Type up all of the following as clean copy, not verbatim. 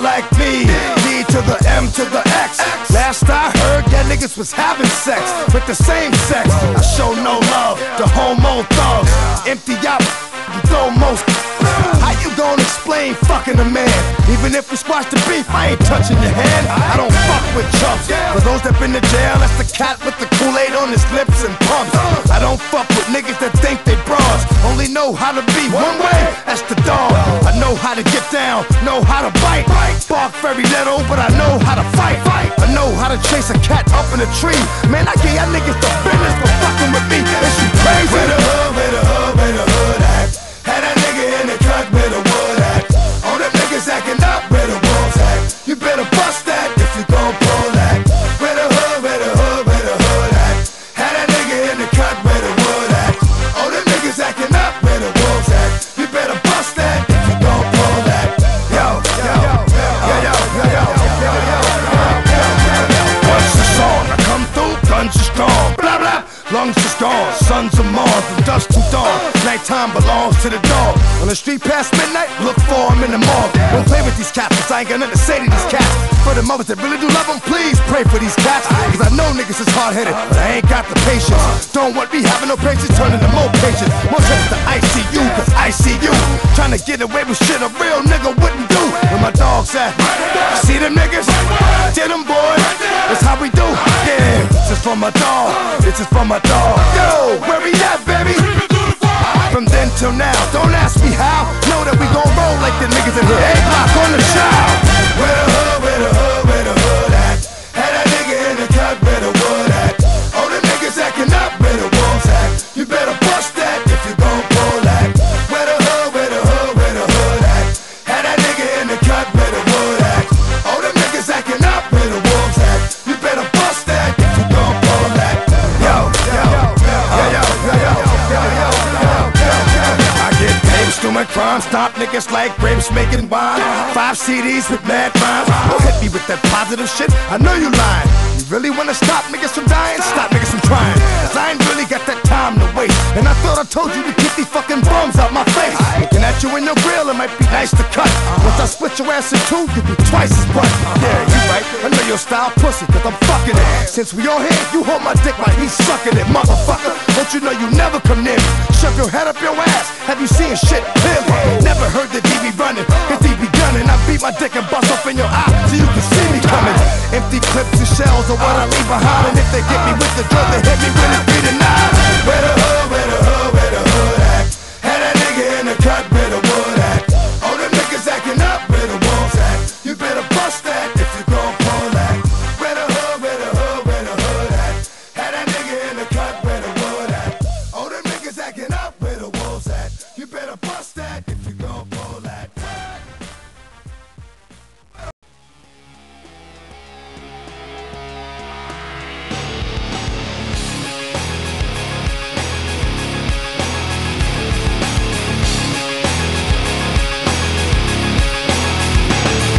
like me, D to the M to the X. Last I heard, yeah, niggas was having sex with the same sex. I show no love to homo thugs. Empty out, you throw most. How you gonna explain fucking a man? Even if we squash the beef, I ain't touching your hand. I don't fuck with chumps. For those that been to jail, that's the cat with the Kool-Aid on his lips and pumps. I don't fuck with niggas that think they bras. Only know how to be one way, that's the dog. I know how to get down, know how to bite. Bark very little, but I know how to fight. I know how to chase a cat up in a tree. Man, I get y'all niggas the business for fucking with me. Is you crazy? Where the hood, where the hood, where the hood at? Had that nigga in the cut, where the wood at? All them niggas acting up, where the wolves at? You better bust that if you gon' pull that. Where the hood, where the hood, where the hood at? Had that nigga in the cut, where the wood at? All them niggas acting up, where the wolves at? You better bust that if you gon' pull that. Yo, yo, yo, yo, yo, yo, yo, yo, yo. Once it's on, I come through, guns is gone. Blah, blah, lungs is gone, sons of Mars, from dusk to dawn. Nighttime belongs to the dog. On the street past midnight, look for him in the mall. Don't play with these cats, cause I ain't got nothing to say to these cats. For the mothers that really do love them, please pray for these cats. Cause I know niggas is hard-headed, but I ain't got the patience. Don't want me having no patience, turning to more patience. More trips to ICU, cause I see you. Trying to get away with shit a real nigga wouldn't do. Where my dogs at? You see them niggas? Get them boys, that's how we do. Yeah, this is for my dog, this is for my dog. Yo, where we at, baby? From then till now, don't ask me how. Know that we gon' roll like the niggas in the egg lock on the child. Where the hood, where the hood, where the hood at? Had that nigga in the cut, where the wood at? All the niggas acting up, where the wolves at? You better bust that if you gon' pull that. Where the hood, where the hood, where the hood at? Had that nigga in the cut, where the wood at? All the niggas acting up, where the wolves at? You better bust that if you gon' pull that. Yo, yo, yo, yo, yo, yo, yo, yo, yo. Doing crime, stop niggas like grapes making wine. 5 CDs with mad rhymes. Don't hit me with that positive shit, I know you lying. You really wanna stop niggas from dying? Stop niggas from trying. Cause I ain't really got that time to waste. And I thought I told you to keep these fucking bums out my face. Looking at you in your grill, it might be nice to cut. Once I split your ass in two, you'll be twice as butt. Yeah, you right, I know your style pussy, cause I'm fucking it. Since we all here, you hold my dick while he's sucking it, motherfucker. Don't you know you never come near me? Shove your head up your ass, have you seen shit? Never heard that he be running, cause he be gunning. I beat my dick and bust up in your eye so you can see me coming. Empty clips and shells are what I leave behind. And if they get me with the drug, they hit me when it's 3 to 9. Where the hood, where the hood, where the hood at? Had that nigga in the cut, where the wood at? All them niggas acting up, where the wolves at? You better bust that if you gon' pull that. Where the hood, where the hood, where the hood at? Had that nigga in the cut, where the wood at? All them niggas acting up, where the wolves at? You better bust that if you gon' pull that.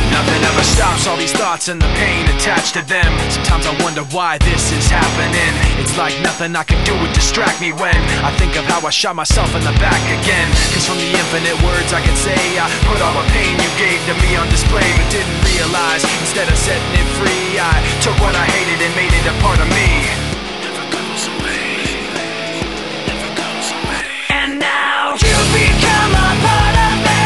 Nothing ever stops all these thoughts and the pain attached to them. Sometimes I wonder why this is happening. It's like nothing I can do would distract me when I think of how I shot myself in the back again. Cause from the infinite words I can say, I put all the pain you gave to me on display, but didn't realize instead of setting it free, I took what I hated and made it a part of me. Never goes away, never goes away. And now you become a part of me.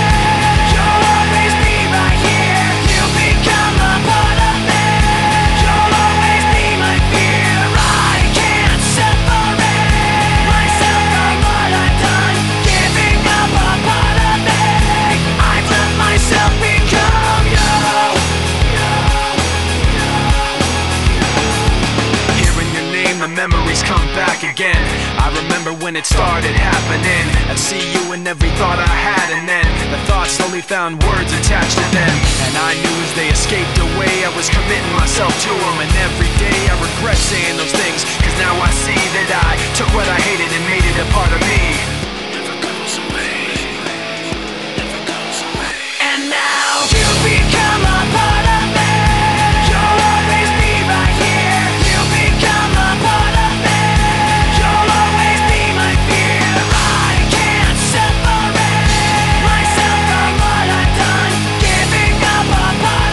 You'll always be right here. You become a part of me. You'll always be my fear. I can't separate myself from what I've done. Giving up a part of me. I've let myself become you. Hearing your name, the memories come back again. I remember when it started happening. I'd see you in every thought I had, and then the thoughts slowly found words attached to them. And I knew as they escaped away, I was committing myself to them. And every day I regret saying those things, cause now I see that I took what I hated and made it a part of me. Never goes away, never goes away. And now you become a part of me. You'll always be right here. You become a part of me. You'll always be my fear. I can't separate myself from what I've done. Giving up a part of me.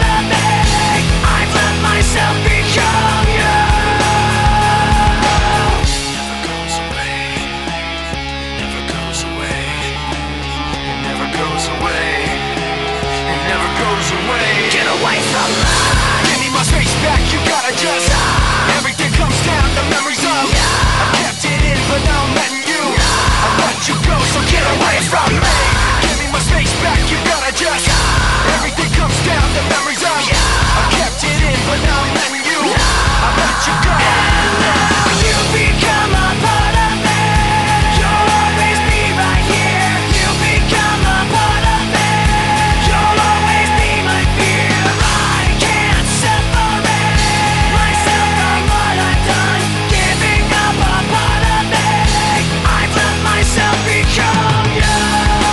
back, you gotta adjust. Everything comes down, the memories of I kept it in, but now I'm letting you I let you go, so get away from me. Give me my space back, you gotta adjust. Everything comes down, the memories of I kept it in, but now I'm letting you I let you go. And now you become a part of me. You'll always be right here. You become a part of me. You'll always be my fear. I can't separate myself from what I've done. Giving up a part of me. I've let myself become you.